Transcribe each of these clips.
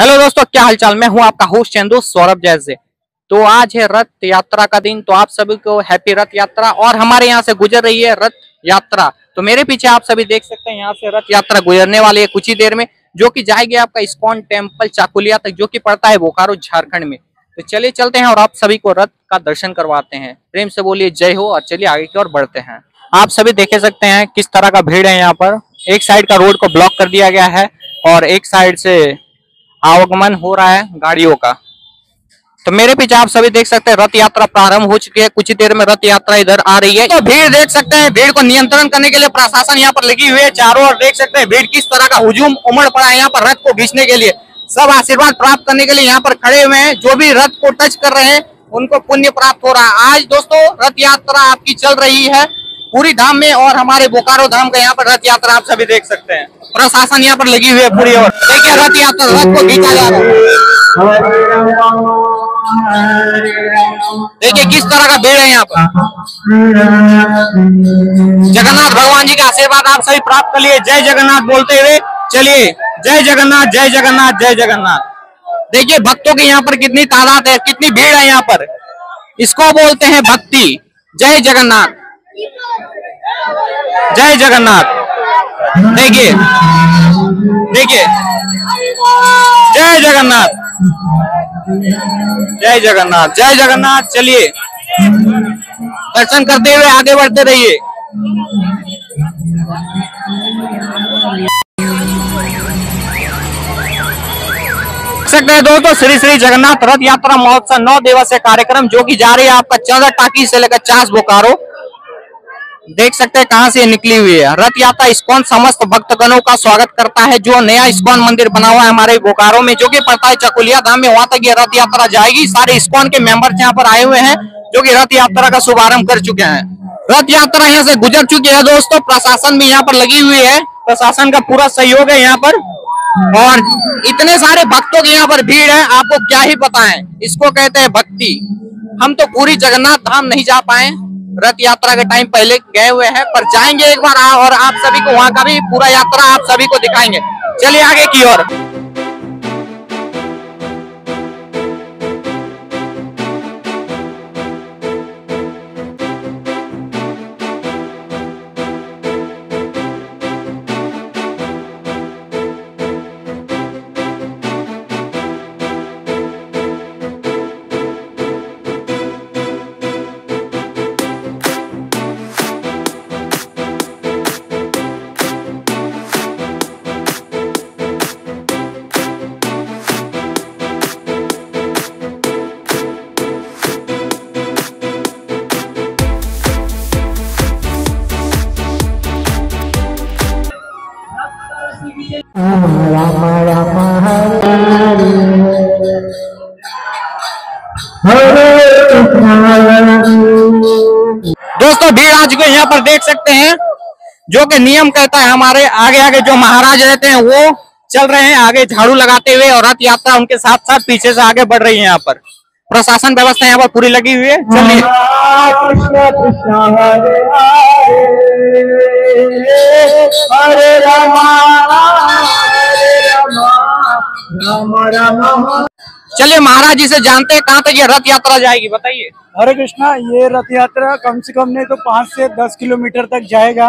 Hello दोस्तों, क्या हालचाल। मैं हूं आपका होस्ट चंदू सौरभ जैसे। तो आज है रथ यात्रा का दिन, तो आप सभी को हैप्पी रथ यात्रा। और हमारे यहां से गुजर रही है रथ यात्रा। तो मेरे पीछे आप सभी देख सकते हैं, यहां से रथ यात्रा गुजरने वाली है कुछ ही देर में, जो कि जाएगी आपका ISKCON टेम्पल चकुलिया तक, जो कि पड़ता है बोकारो झारखंड में। तो चलिए चलते हैं और आप सभी को रथ का दर्शन करवाते हैं। प्रेम से बोलिए जय हो, और चलिए आगे की ओर बढ़ते हैं। आप सभी देख सकते हैं किस तरह का भीड़ है यहाँ पर। एक साइड का रोड को ब्लॉक कर दिया गया है और एक साइड से आवागमन हो रहा है गाड़ियों का। तो मेरे पीछे आप सभी देख सकते हैं रथ यात्रा प्रारंभ हो चुकी है। कुछ ही देर में रथ यात्रा इधर आ रही है। तो भीड़ देख सकते हैं, भीड़ को नियंत्रण करने के लिए प्रशासन यहाँ पर लगी हुई है। चारों ओर देख सकते हैं भीड़ किस तरह का हुजूम उमड़ पड़ा है यहाँ पर रथ को घिसने के लिए। सब आशीर्वाद प्राप्त करने के लिए यहाँ पर खड़े हुए हैं। जो भी रथ को टच कर रहे हैं उनको पुण्य प्राप्त हो रहा है। आज दोस्तों रथ यात्रा आपकी चल रही है पूरी धाम में, और हमारे बोकारो धाम का यहाँ पर रथ यात्रा आप सभी देख सकते हैं। प्रशासन यहाँ पर लगी हुई है पूरी ओर। देखिए रथ यात्रा, रथ को खींचा जा रहा है। देखिए किस तरह का भीड़ है यहाँ पर। जगन्नाथ भगवान जी का आशीर्वाद आप सभी प्राप्त कर लिए। जय जगन्नाथ बोलते हुए चलिए, जय जगन्नाथ, जय जगन्नाथ, जय जगन्नाथ। देखिए भक्तों की यहाँ पर कितनी तादाद है, कितनी भीड़ है यहाँ पर। इसको बोलते हैं भक्ति। जय जगन्नाथ, जय जगन्नाथ। देखिए देखिए, जय जगन्नाथ, जय जगन्नाथ, जय जगन्नाथ। चलिए दर्शन करते हुए आगे बढ़ते रहिए। सकते हैं दोस्तों, श्री श्री जगन्नाथ रथ यात्रा महोत्सव 9 दिवसीय कार्यक्रम, जो कि जा रही है आपका 14 टाकी से लेकर चास बोकारो। देख सकते हैं कहां से निकली हुई है रथ यात्रा। ISKCON समस्त भक्तगणों का स्वागत करता है। जो नया ISKCON मंदिर बना हुआ है हमारे बोकारो में, जो कि पड़ता है चकुलिया धाम में, वहां तक ये रथ यात्रा जाएगी। सारे ISKCON के मेंबर्स यहाँ पर आए हुए हैं, जो कि रथ यात्रा का शुभारंभ कर चुके हैं। रथ यात्रा यहाँ से गुजर चुकी है दोस्तों। प्रशासन भी यहाँ पर लगी हुई है, प्रशासन का पूरा सहयोग है यहाँ पर। और इतने सारे भक्तों की यहाँ पर भीड़ है, आपको क्या ही बताएं। इसको कहते हैं भक्ति। हम तो पूरी जगन्नाथ धाम नहीं जा पाए, रथ यात्रा के टाइम पहले गए हुए हैं, पर जाएंगे एक बार और आप सभी को वहां का भी पूरा यात्रा आप सभी को दिखाएंगे। चलिए आगे की ओर। दोस्तों भीड़ आज को यहाँ पर देख सकते हैं, जो कि नियम कहता है हमारे आगे आगे जो महाराज रहते हैं वो चल रहे हैं आगे झाड़ू लगाते हुए, और रथ यात्रा उनके साथ साथ पीछे से आगे बढ़ रही है। यहाँ पर प्रशासन व्यवस्था यहाँ पर पूरी लगी हुई है। चलिए कृष्णा कृष्णा हरे हरे, हरे रामा हरे रामा रामा रामा। चलिए महाराज जी से जानते हैं कहाँ तक ये रथ यात्रा जाएगी, बताइए। हरे कृष्णा, ये रथ यात्रा कम से कम नहीं तो 5 से 10 किलोमीटर तक जाएगा,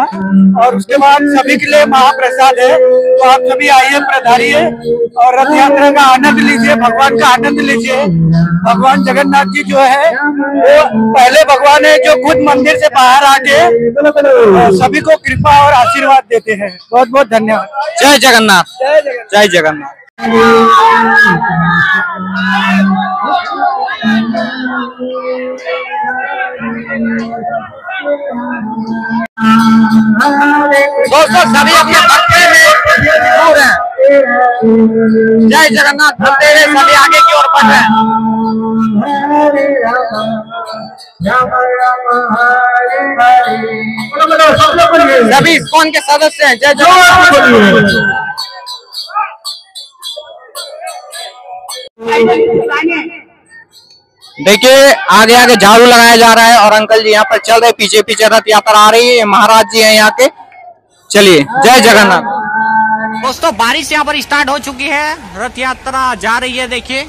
और उसके बाद सभी के लिए महाप्रसाद है। तो आप सभी आइए, पधारिए और रथ यात्रा का आनंद लीजिए, भगवान का आनंद लीजिए। भगवान जगन्नाथ जी जो है वो पहले भगवान है, जो खुद मंदिर से बाहर आके सभी को कृपा और आशीर्वाद देते हैं। बहुत बहुत धन्यवाद। जय जगन्नाथ, जय जगन्नाथ। दोस्तों सभी अपने भक्ति में दूर हैं। जय जगन्नाथ बोलते हुए सभी आगे की ओर बढ़ रहे हैं। हरे रामा रामा रामा हरे हरे, सभी ISKCON के सदस्य हैं। जय जगन्नाथ। देखिए आगे आगे झाड़ू लगाया जा रहा है, और अंकल जी यहाँ पर चल रहे, पीछे पीछे रथ यात्रा आ रही है। महाराज जी हैं यहाँ के। चलिए जय जगन्नाथ। दोस्तों बारिश यहाँ पर स्टार्ट हो चुकी है, रथ यात्रा जा रही है। देखिए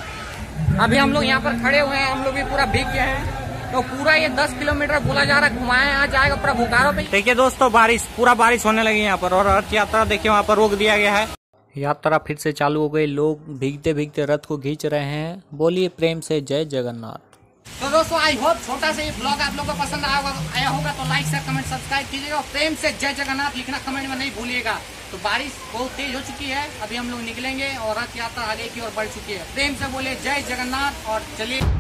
अभी हम लोग यहाँ पर खड़े हुए हैं, हम लोग भी पूरा भीग गए हैं। तो पूरा ये 10 किलोमीटर बोला जा रहा घुमाया यहाँ जाएगा पूरा बोकारो पे। देखिए दोस्तों बारिश पूरा बारिश होने लगी है यहाँ पर, और रथ यात्रा देखिए वहाँ पर रोक दिया गया है। यात्रा फिर से चालू हो गई, लोग भीगते भीगते रथ को खींच रहे हैं। बोलिए प्रेम से जय जगन्नाथ। तो दोस्तों आई होप छोटा सा ये ब्लॉग आप लोगों को पसंद आया होगा, तो लाइक शेयर कमेंट सब्सक्राइब कीजिएगा और प्रेम से जय जगन्नाथ लिखना कमेंट में नहीं भूलिएगा। तो बारिश बहुत तेज हो चुकी है, अभी हम लोग निकलेंगे और रथ यात्रा आगे की ओर बढ़ चुकी है। प्रेम से बोले जय जगन्नाथ और चलिए।